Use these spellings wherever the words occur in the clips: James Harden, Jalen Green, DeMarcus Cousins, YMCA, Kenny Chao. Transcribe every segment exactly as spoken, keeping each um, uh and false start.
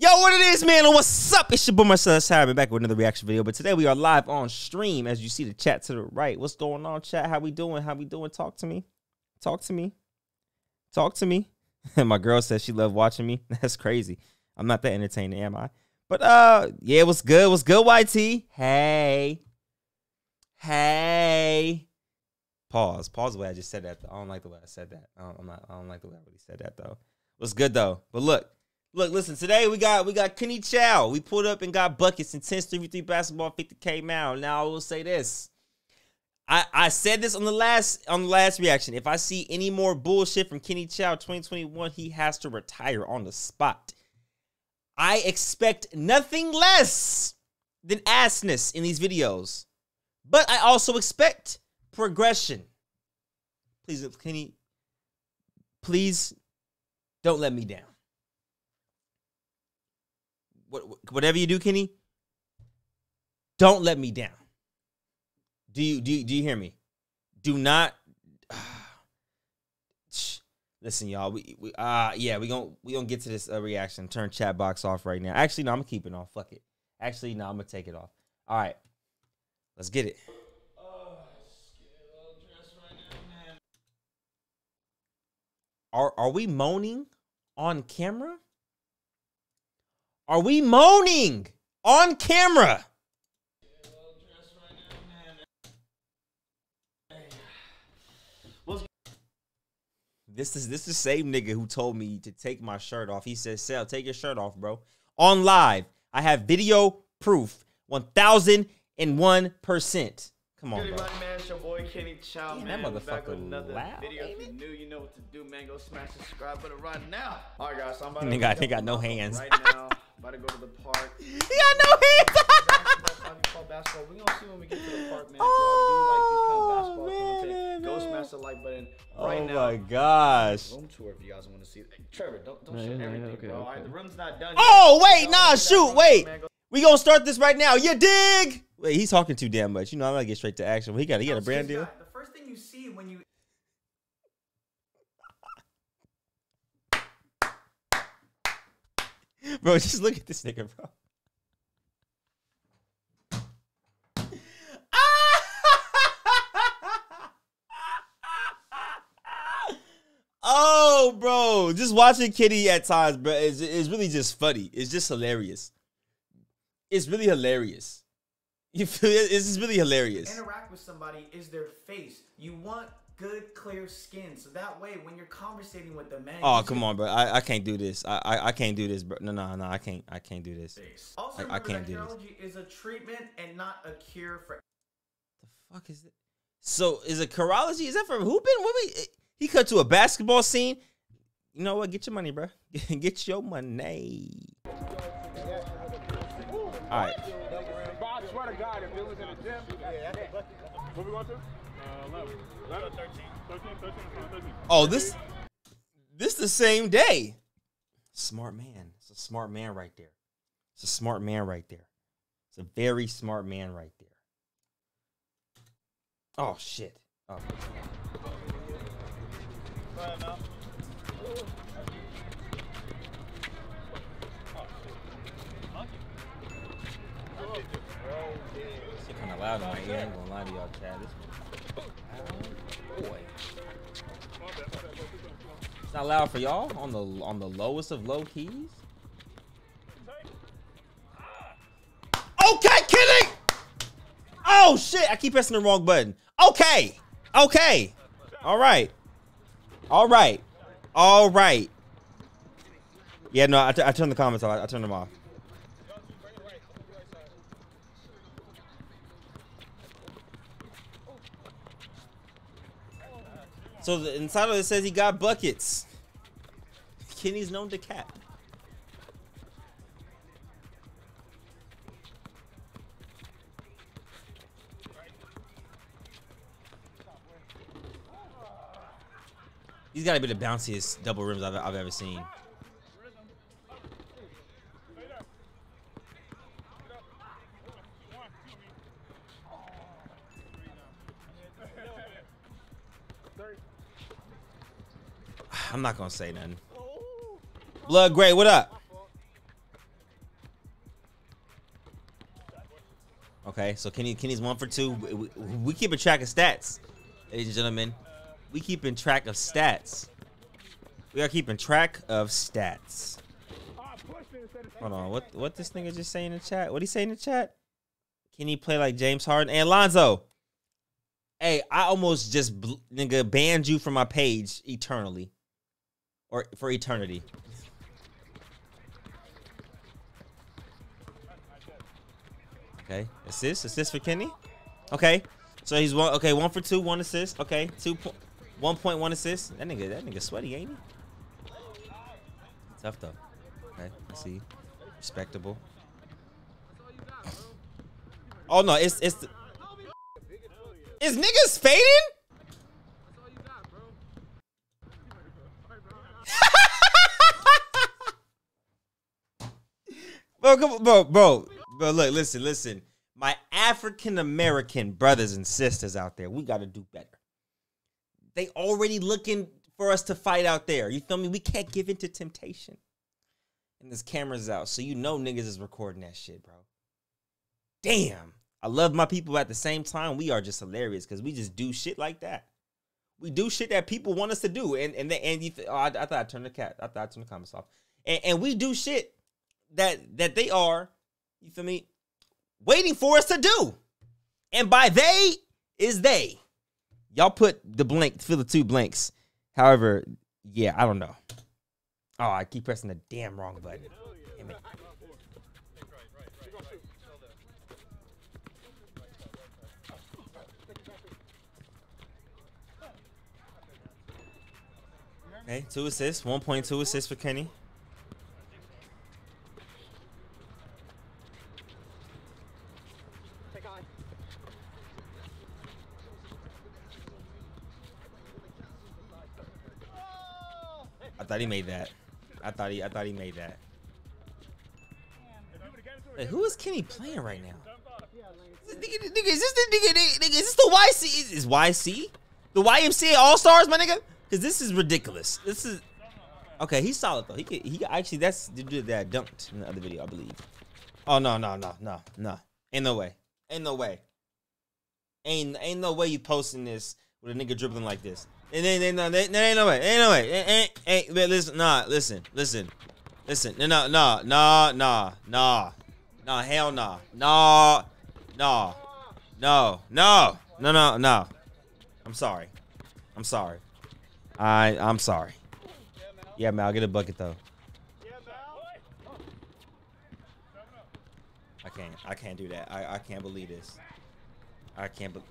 Yo, what it is, man, and what's up? It's your boy, my son, Harden, back with another reaction video. But today we are live on stream, as you see the chat to the right. What's going on, chat? How we doing? How we doing? Talk to me. Talk to me. Talk to me. My girl says she loved watching me. That's crazy. I'm not that entertaining, am I? But, uh, yeah, what's good? What's good, Y T? Hey. Hey. Pause. Pause the way I just said that. I don't like the way I said that. I don't, I'm not, I don't like the way I really said that, though. What's good, though? But look. Look, listen, today we got we got Kenny Chao. We pulled up and got buckets in ten three v three basketball, fifty K mound. Now I will say this. I, I said this on the last on the last reaction. If I see any more bullshit from Kenny Chao twenty twenty-one, he has to retire on the spot. I expect nothing less than assness in these videos. But I also expect progression. Please, Kenny, please don't let me down. Whatever you do, Kenny, don't let me down. Do you do you, do you hear me? Do not uh, listen, y'all. We, we uh yeah, we gonna we gonna get to this uh, reaction. Turn chat box off right now. Actually, no, I'm gonna keep it off. Fuck it. Actually, no, I'm gonna take it off. All right, let's get it. Are are we moaning on camera? Are we moaning on camera? This is this is the same nigga who told me to take my shirt off. He said, Sal, take your shirt off, bro. On live. I have video proof. one thousand one percent. Come on, bro. Boy Kenny Chao, yeah, man. That motherfucker another loud. Video. If you knew, you know what to do, man. Go smash subscribe button right now. All right, guys. So I'm about to they got, they got no hands. Right now, about to go to the park. He got no hands. We're going to see when we get to the park, man. Oh, if y'all do like these kind of basketball man, content, man, go smash the like button right oh now. Oh, my gosh. Room tour if you guys want to see it. Hey, Trevor, don't, don't no, show no, everything, no, okay, bro. Okay. All right, the room's not done yet. Oh, wait. So, nah, shoot. Room, wait. Man, we going to start this right now. You dig? Wait, he's talking too damn much. You know, I'm going to get straight to action. Well, he got, he got a brand deal. The first thing you see when you... Bro, just look at this nigga, bro. Oh, bro. Just watching Kenny at times, bro, is, is really just funny. It's just hilarious. It's really hilarious. You feel it? This is really hilarious. Interact with somebody is their face. You want good, clear skin, so that way when you're conversating with the man. Oh, come on, bro! I, I can't do this. I, I I can't do this, bro. No, no, no! I can't. I can't do this. Also, I, I can't do this. Is a treatment and not a cure for. The fuck is it? So is it chirology? Is that from who been? What we? He cut to a basketball scene. You know what? Get your money, bro. Get your money. All right. I swear to God, if it was in the gym, yeah, that's yeah. What we going to? Uh, eleven, eleven, thirteen, thirteen, thirteen, thirteen. Oh, this, this the same day. Smart man. It's a smart man right there. It's a smart man right there. It's a very smart man right there. Oh, shit. Oh. It's kind of loud in my ear. I'm gonna lie to y'all, Chad. This boy, it's not loud for y'all on the on the lowest of low keys. Okay, Kenny. Oh shit! I keep pressing the wrong button. Okay, okay. All right, all right, all right. Yeah, no, I, I turned the comments off. I, I turned them off. So the inside of it says he got buckets. Kenny's known to cap. He's got to be the bounciest double rims I've, I've ever seen. I'm not gonna say nothing. Blood Gray, what up? Okay, so Kenny, Kenny's one for two. We, we, we keeping track of stats, ladies and gentlemen. We keeping track of stats. We are keeping track of stats. Hold on, what what this nigga just saying in the chat? What he saying in the chat? Kenny play like James Harden and Lonzo. Hey, I almost just bl nigga banned you from my page eternally, or for eternity. Okay, assist, assist for Kenny. Okay, so he's one. Okay, one for two, one assist. Okay, two point, one point one assist. That nigga, that nigga sweaty, ain't he? Tough though. Okay, I see, respectable. Oh no, it's it's. The, Is niggas fading? Bro, come on, bro, bro, bro, look, listen, listen. My African-American brothers and sisters out there, we got to do better. They already looking for us to fight out there. You feel me? We can't give in to temptation. And this camera's out, so you know niggas is recording that shit, bro. Damn. I love my people at the same time. We are just hilarious because we just do shit like that. We do shit that people want us to do. And and they, and you th oh, I, I thought I turned the cat. I thought I turned the comments off. And, and we do shit that that they are, you feel me, waiting for us to do. And by they is they. Y'all put the blank, fill the two blanks. However, yeah, I don't know. Oh, I keep pressing the damn wrong button. Damn it. Okay, two assists, one point two assists for Kenny. I thought he made that. I thought he I thought he made that. Hey, who is Kenny playing right now? Is this, nigga, is this the nigga, nigga, is this the Y C? Is Y C? The Y M C A All-Stars, my nigga? Cause this is ridiculous. This is okay. He's solid though. He could, he actually that's the dude that dunked in the other video, I believe. Oh no no no no no! Ain't no way. Ain't no way. Ain't ain't no way you posting this with a nigga dribbling like this. Ain't ain't no ain't no way. Ain't no way. Ain't ain't. But listen, nah, listen, listen, listen. No no no no no no no hell no no no no no no no no. I'm sorry. I'm sorry. I, I'm sorry. Yeah, man, I'll get a bucket, though. I can't. I can't do that. I, I can't believe this. I can't believe...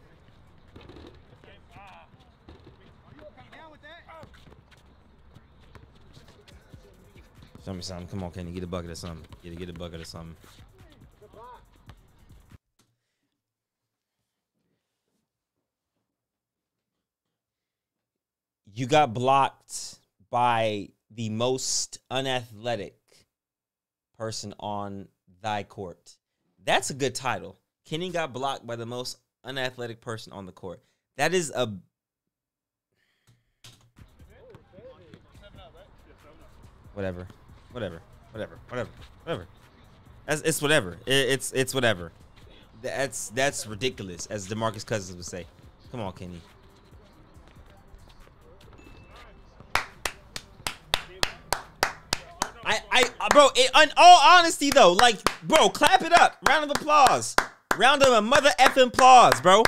Show me something. Come on, Kenny. Get a bucket or something. Get, get a bucket or something. You got blocked by the most unathletic person on thy court. That's a good title. Kenny got blocked by the most unathletic person on the court. That is a... Whatever. Whatever. Whatever. Whatever. Whatever. That's, it's whatever. It, it's it's whatever. That's, that's ridiculous, as DeMarcus Cousins would say. Come on, Kenny. Bro, in all honesty, though, like, bro, clap it up. Round of applause. Round of a mother effing applause, bro.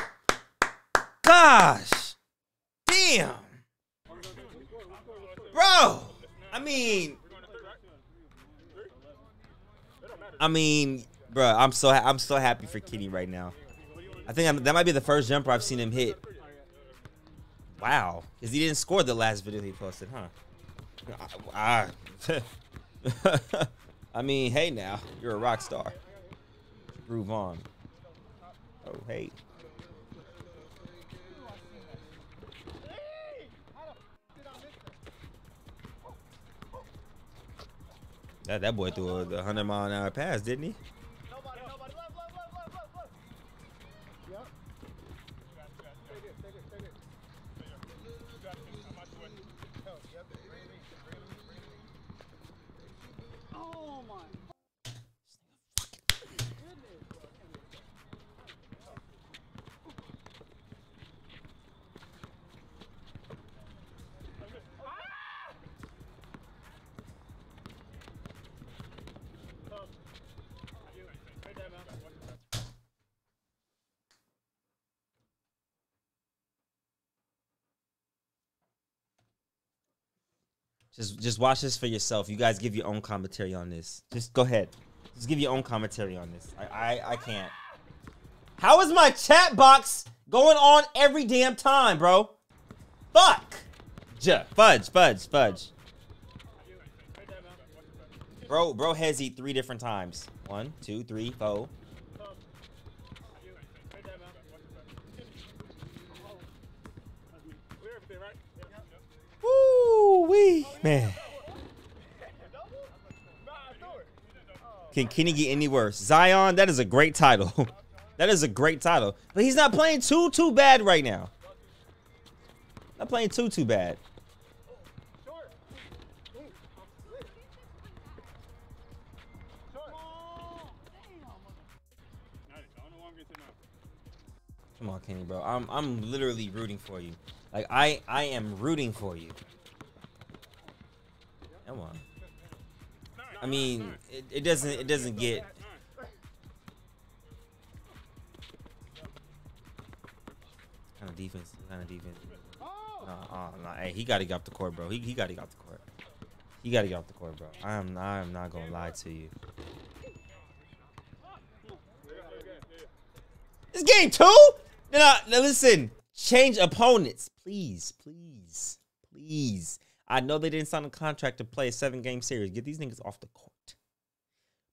Gosh. Damn. Bro. I mean. I mean, bro, I'm so, ha I'm so happy for Kenny right now. I think I'm, that might be the first jumper I've seen him hit. Wow. Because he didn't score the last video he posted, huh? I... I I mean, hey, now you're a rock star. Groove on. Oh, hey. That that boy threw a hundred mile an hour pass, didn't he? Just just watch this for yourself. You guys give your own commentary on this. Just go ahead. Just give your own commentary on this. I I, I can't. How is my chat box going on every damn time, bro? Fuck. J fudge, fudge, fudge. Bro, bro has eat three different times. One, two, three, four. Woo-wee, man. Can Kenny get any worse? Zion, that is a great title. That is a great title. But he's not playing too, too bad right now. Not playing too, too bad. Come on, Kenny, bro. I'm, I'm literally rooting for you. Like, I, I am rooting for you. Come on. I mean, it, it doesn't, it doesn't get. What kind of defense, what kind of defense. Uh, uh, nah, hey, he gotta get off the court, bro. He, he gotta get off the court. He gotta get off the court, bro. I am, I am not gonna lie to you. This game two? No, no, no, listen. Change opponents, please, please, please. I know they didn't sign a contract to play a seven-game series. Get these niggas off the court.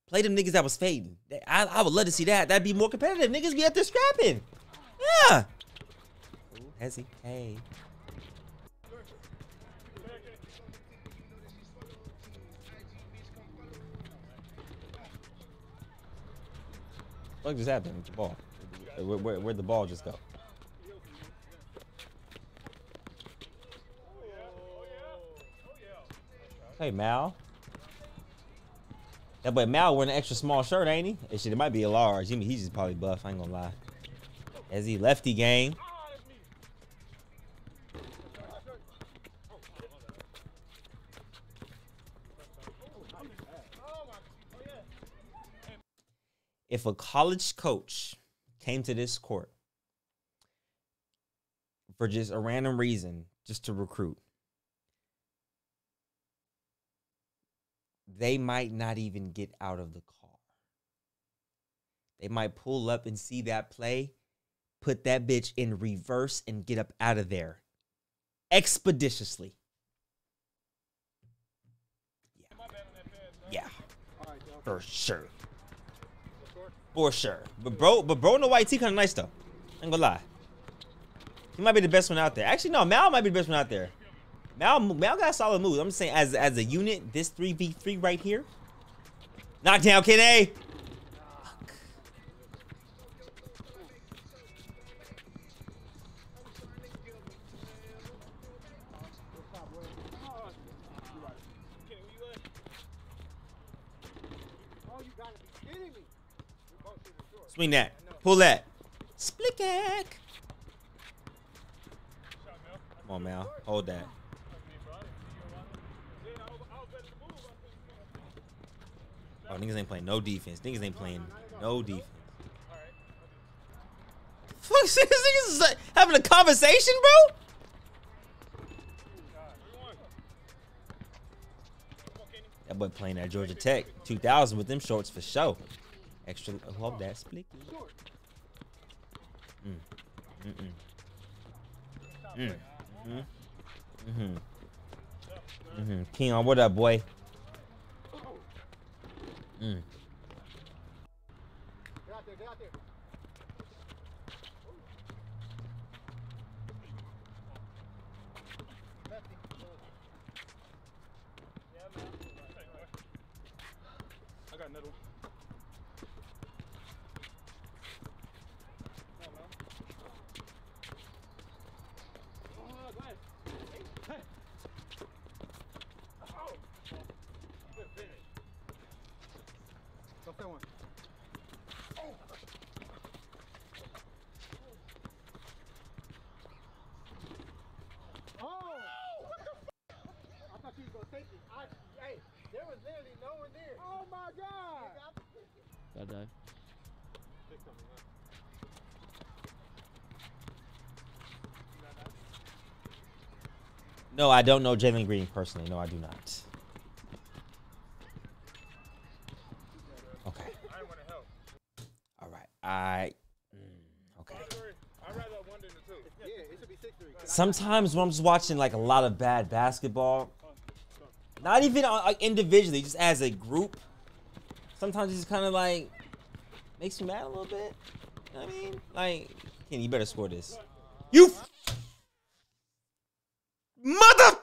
Play them niggas that was fading. I, I would love to see that. That'd be more competitive. Niggas be out there scrapping. Yeah. Ooh, has he? Hey. What the fuck just happened with the ball? Where, where, where'd the ball just go? Hey, Mal. That boy Mal wearing an extra small shirt, ain't he? It, shit, it might be a large. Jimmy, he's just probably buff. I ain't gonna lie. As he lefty game. If a college coach came to this court for just a random reason, just to recruit, they might not even get out of the car. They might pull up and see that play, put that bitch in reverse, and get up out of there expeditiously. Yeah, yeah. For sure. For sure. But bro, but bro in the white tee kind of nice though. I ain't gonna lie. He might be the best one out there. Actually, no, Mal might be the best one out there. Mal, Mal got solid moves. I'm just saying, as as a unit, this three v three right here. Knockdown, Kenny. Fuck. Swing that. Pull that. Splick. Come on, Mal. Hold that. Oh, niggas ain't playing no defense. Niggas ain't playing no defense. Fuck, this niggas is like having a conversation, bro? That boy playing at Georgia Tech two thousand with them shorts for show. Extra, hold that split. Mm. Mm-mm. Mm. Mm-hmm. Mm-hmm. Mm-hmm. Keon, what up, boy? Mm. Get out there, get out there. I got another one. No, I don't know Jalen Green personally. No, I do not. Okay. All right. I. Okay. Sometimes when I'm just watching like a lot of bad basketball, not even like individually, just as a group, sometimes it's kind of like makes you mad a little bit. You know what I mean? Like, Kenny, you better score this. You. Mother!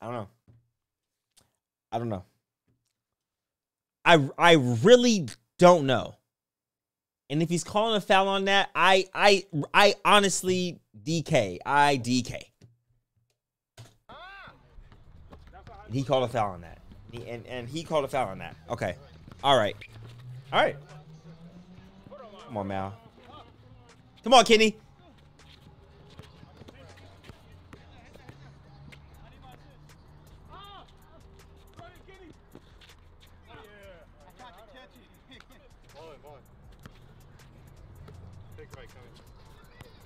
I don't know. I don't know. I I really don't know. And if he's calling a foul on that, I I I honestly D K. I D K. He called a foul on that. He, and and he called a foul on that. Okay. All right. All right. Come on, Mal. Come on, Kenny.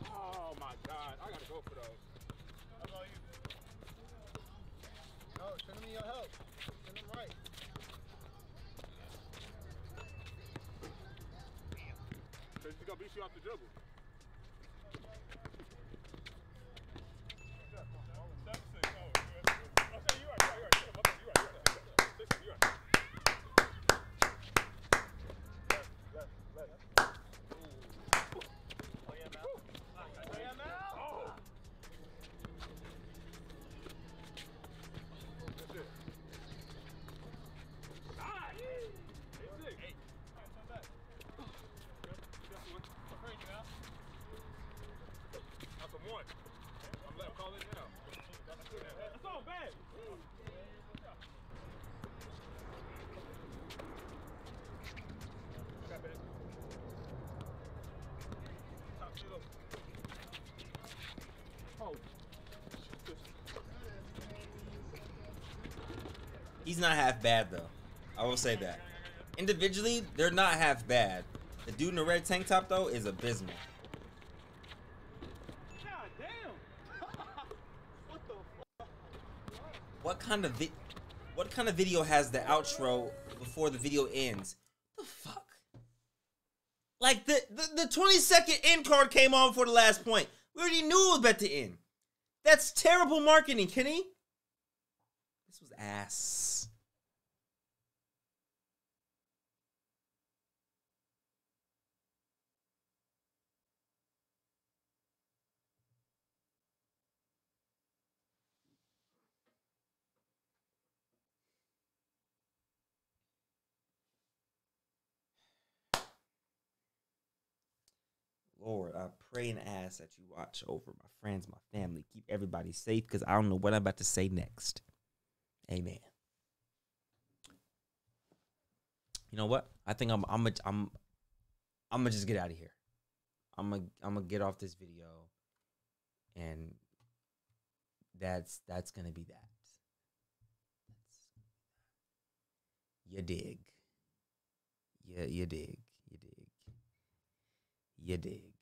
Oh my God, I gotta go for those. How about you? No, send me your help. Send them right. So he's gonna beat you off the dribble. He's not half bad though. I will say that. Individually, they're not half bad. The dude in the red tank top though is abysmal. God damn. What the fuck? What kind of vi what kind of video has the outro before the video ends? What the fuck? Like the, the, the twenty second end card came on for the last point. We already knew it was about to end. That's terrible marketing, Kenny. This was ass. Lord, I pray and ask that you watch over my friends, my family. Keep everybody safe because I don't know what I'm about to say next. Amen. You know what? I think I'm I'm a, I'm I'm gonna just get out of here. I'm gonna I'm gonna get off this video, and that's that's gonna be that. You dig? Yeah, you dig. You dig. You dig.